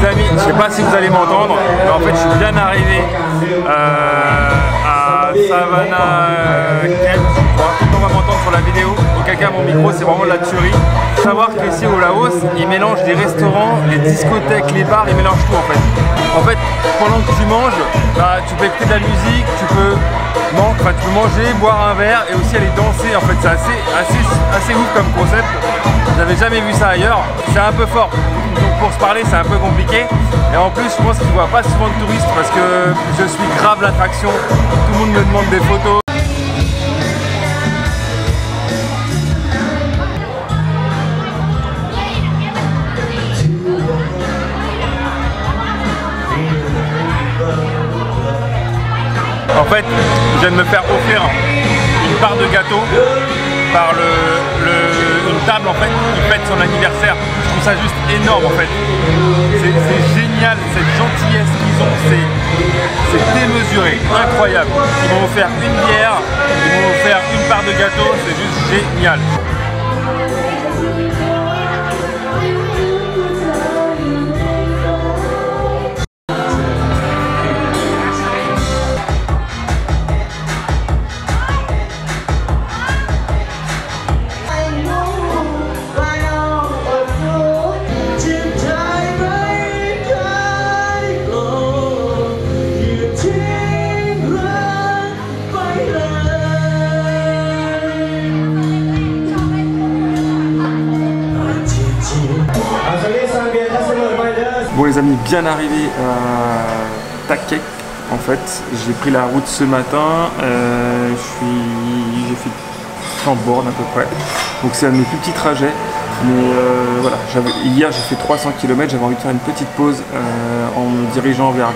les amis, je ne sais pas si vous allez m'entendre, mais en fait je suis bien arrivé à Savannakhet, je crois. On va m'entendre sur la vidéo, auquel cas mon micro c'est vraiment de la tuerie. Faut savoir qu'ici au Laos, ils mélangent les restaurants, les discothèques, les bars, ils mélangent tout en fait. En fait, pendant que tu manges, tu peux écouter de la musique, tu peux manger, boire un verre et aussi aller danser. En fait, c'est assez ouf comme concept. J'avais jamais vu ça ailleurs. C'est un peu fort. Donc pour se parler, c'est un peu compliqué. Et en plus, je pense qu'ils ne voient pas souvent de touristes parce que je suis grave l'attraction. Tout le monde me demande des photos. En fait, je viens de me faire offrir une part de gâteau par une table en fait, qui fête son anniversaire. Je trouve ça juste énorme en fait. C'est génial, cette gentillesse qu'ils ont, c'est démesuré, incroyable. Ils m'ont offert une bière, ils m'ont offert une part de gâteau, c'est juste génial. Bon les amis, bien arrivé à Thakhek. En fait, j'ai pris la route ce matin, j'ai fait 100 bornes à peu près, donc c'est un de mes plus petits trajets, mais voilà, hier j'ai fait 300 km, j'avais envie de faire une petite pause en me dirigeant vers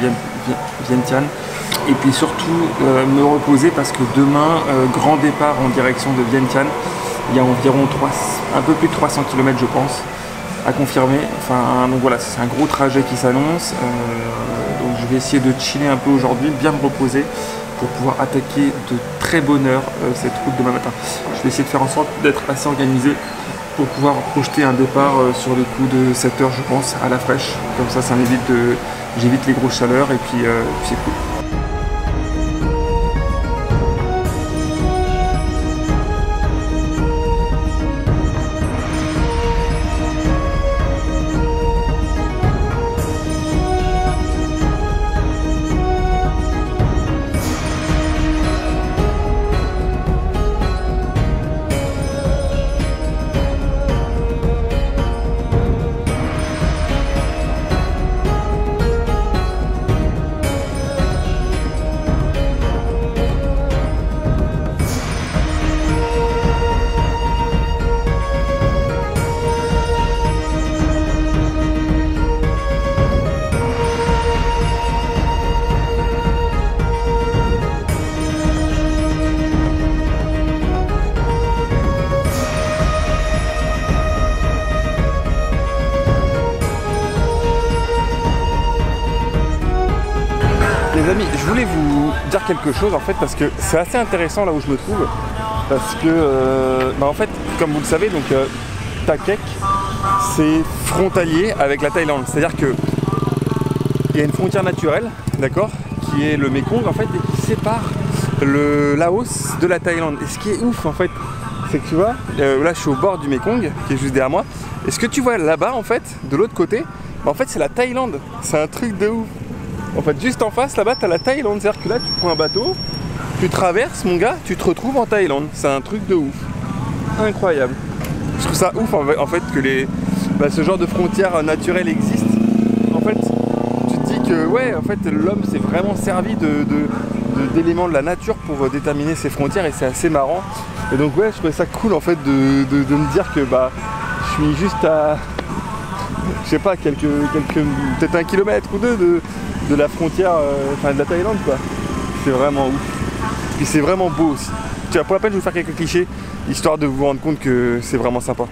Vientiane, et puis surtout me reposer parce que demain, grand départ en direction de Vientiane, il y a environ un peu plus de 300 km je pense, à confirmer, enfin donc voilà, c'est un gros trajet qui s'annonce, donc je vais essayer de chiller un peu aujourd'hui, bien me reposer pour pouvoir attaquer de très bonne heure cette route demain matin. Je vais essayer de faire en sorte d'être assez organisé pour pouvoir projeter un départ sur les coups de 7 heures je pense, à la fraîche, comme ça, j'évite les grosses chaleurs et puis c'est cool. Les amis, je voulais vous dire quelque chose en fait parce que c'est assez intéressant là où je me trouve parce que en fait comme vous le savez donc Thakhek c'est frontalier avec la Thaïlande, c'est-à-dire que il y a une frontière naturelle, d'accord, qui est le Mekong en fait et qui sépare le Laos de la Thaïlande. Et ce qui est ouf en fait, c'est que tu vois, là je suis au bord du Mekong qui est juste derrière moi. Et ce que tu vois là-bas en fait, de l'autre côté, en fait c'est la Thaïlande, c'est un truc de ouf. En fait, juste en face, là-bas, t'as la Thaïlande. C'est-à-dire que là, tu prends un bateau, tu traverses, mon gars, tu te retrouves en Thaïlande. C'est un truc de ouf. Incroyable. Je trouve ça ouf, en fait, que ce genre de frontières naturelles existe. En fait, tu te dis que, ouais, en fait, l'homme s'est vraiment servi d'éléments de la nature pour déterminer ses frontières et c'est assez marrant. Et donc, ouais, je trouvais ça cool, en fait, de me dire que, je suis juste à, je sais pas, peut-être 1 kilomètre ou 2 de la frontière, de la Thaïlande quoi. C'est vraiment ouf. Puis c'est vraiment beau aussi. Tu vois, pour la peine je vais vous faire quelques clichés, histoire de vous rendre compte que c'est vraiment sympa.